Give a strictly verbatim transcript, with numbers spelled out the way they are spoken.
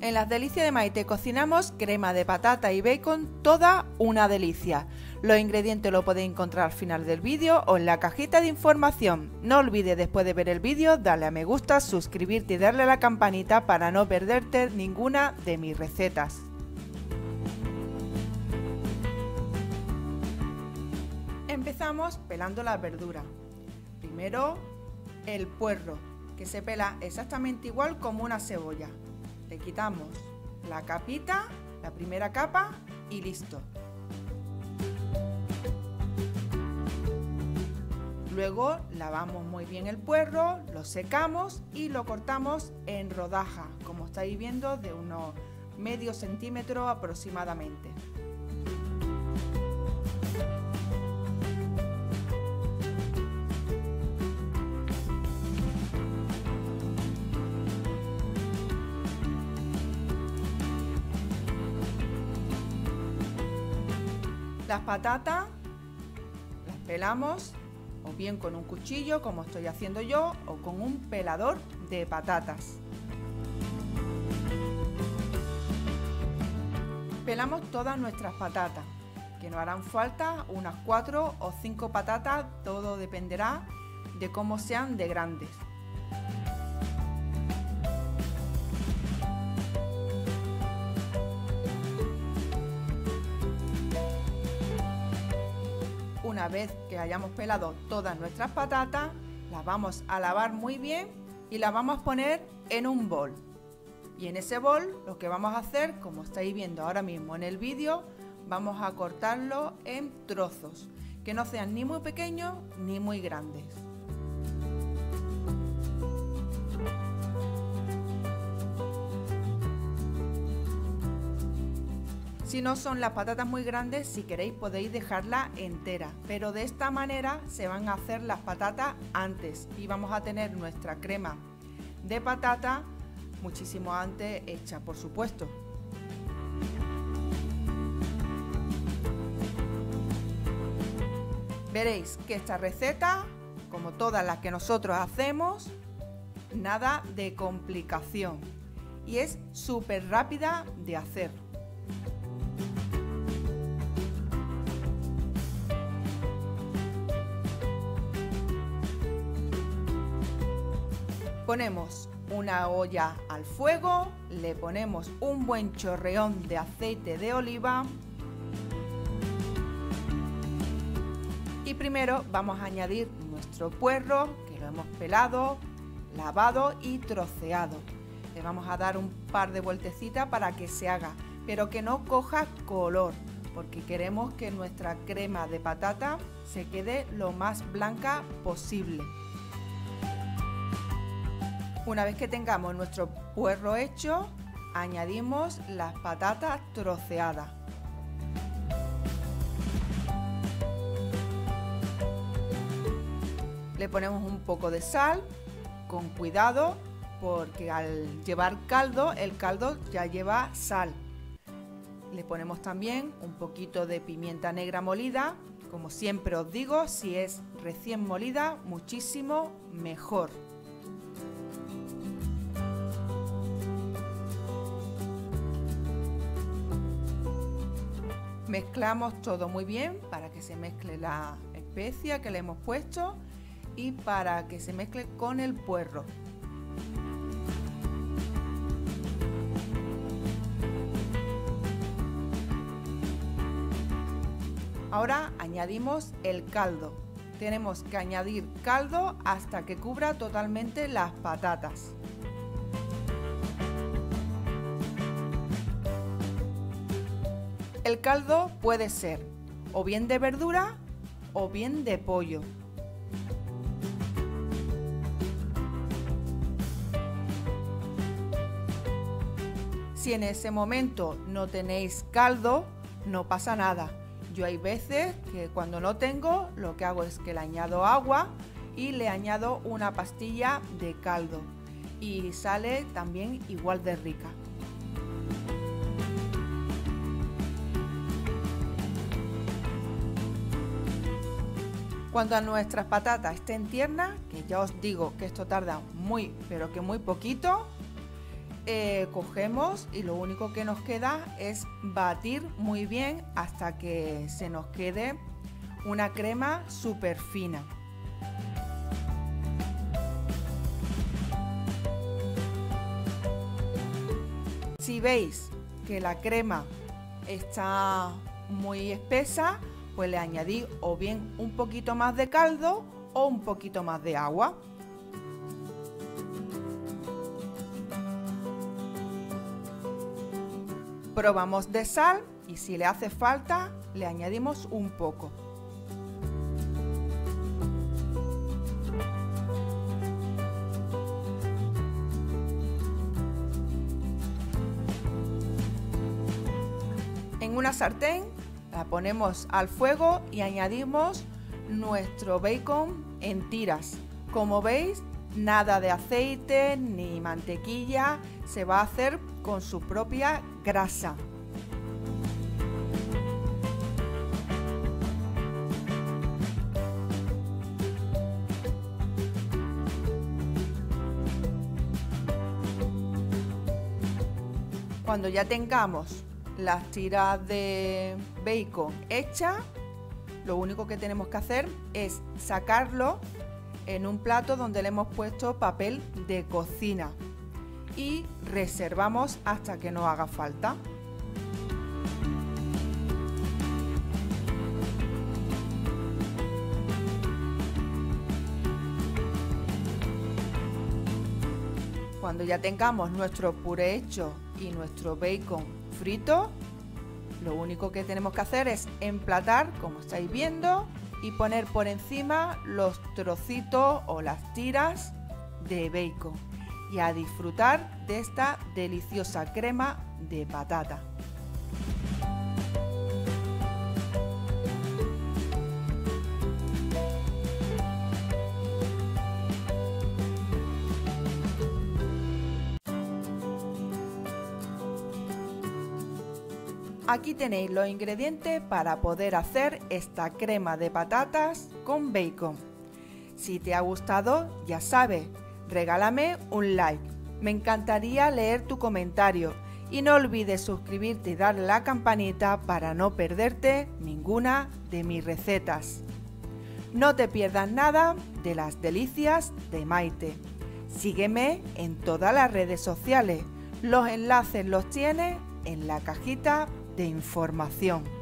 En Las Delicias de Mayte cocinamos crema de patata y bacon, toda una delicia. Los ingredientes lo podéis encontrar al final del vídeo o en la cajita de información. No olvides, después de ver el vídeo, darle a me gusta, suscribirte y darle a la campanita para no perderte ninguna de mis recetas. Empezamos pelando las verduras. Primero el puerro, que se pela exactamente igual como una cebolla. Le quitamos la capita, la primera capa, y listo. Luego lavamos muy bien el puerro, lo secamos y lo cortamos en rodajas, como estáis viendo, de unos medio centímetro aproximadamente. Las patatas las pelamos o bien con un cuchillo, como estoy haciendo yo, o con un pelador de patatas. Pelamos todas nuestras patatas, que nos harán falta unas cuatro o cinco patatas, todo dependerá de cómo sean de grandes. Una vez que hayamos pelado todas nuestras patatas, las vamos a lavar muy bien y las vamos a poner en un bol. Y en ese bol lo que vamos a hacer, como estáis viendo ahora mismo en el vídeo, vamos a cortarlo en trozos, que no sean ni muy pequeños ni muy grandes. Si no son las patatas muy grandes, si queréis podéis dejarla entera, pero de esta manera se van a hacer las patatas antes y vamos a tener nuestra crema de patata muchísimo antes hecha, por supuesto. Veréis que esta receta, como todas las que nosotros hacemos, nada de complicación y es súper rápida de hacer. Ponemos una olla al fuego, le ponemos un buen chorreón de aceite de oliva y primero vamos a añadir nuestro puerro, que lo hemos pelado, lavado y troceado. Le vamos a dar un par de vueltecitas para que se haga, pero que no coja color, porque queremos que nuestra crema de patata se quede lo más blanca posible. Una vez que tengamos nuestro puerro hecho, añadimos las patatas troceadas. Le ponemos un poco de sal, con cuidado, porque al llevar caldo, el caldo ya lleva sal. Le ponemos también un poquito de pimienta negra molida. Como siempre os digo, si es recién molida, muchísimo mejor. Mezclamos todo muy bien para que se mezcle la especia que le hemos puesto y para que se mezcle con el puerro. Ahora añadimos el caldo. Tenemos que añadir caldo hasta que cubra totalmente las patatas. El caldo puede ser o bien de verdura o bien de pollo. Si en ese momento no tenéis caldo, no pasa nada. Yo hay veces que cuando no tengo, lo que hago es que le añado agua y le añado una pastilla de caldo y sale también igual de rica. Cuando nuestras patatas estén tiernas, que ya os digo que esto tarda muy pero que muy poquito, eh, cogemos y lo único que nos queda es batir muy bien hasta que se nos quede una crema súper fina. Si veis que la crema está muy espesa, pues le añadís o bien un poquito más de caldo o un poquito más de agua. Probamos de sal y si le hace falta le añadimos un poco. En una sartén la ponemos al fuego y añadimos nuestro bacon en tiras. Como veis, nada de aceite ni mantequilla, se va a hacer con su propia grasa. Cuando ya tengamos las tiras de bacon hechas, lo único que tenemos que hacer es sacarlo en un plato donde le hemos puesto papel de cocina y reservamos hasta que no haga falta. Cuando ya tengamos nuestro puré hecho y nuestro bacon frito, lo único que tenemos que hacer es emplatar, como estáis viendo, y poner por encima los trocitos o las tiras de bacon y a disfrutar de esta deliciosa crema de patata. Aquí tenéis los ingredientes para poder hacer esta crema de patatas con bacon. Si te ha gustado, ya sabes, regálame un like. Me encantaría leer tu comentario y no olvides suscribirte y darle a la campanita para no perderte ninguna de mis recetas. No te pierdas nada de Las Delicias de Maite. Sígueme en todas las redes sociales. Los enlaces los tienes en la cajita de información.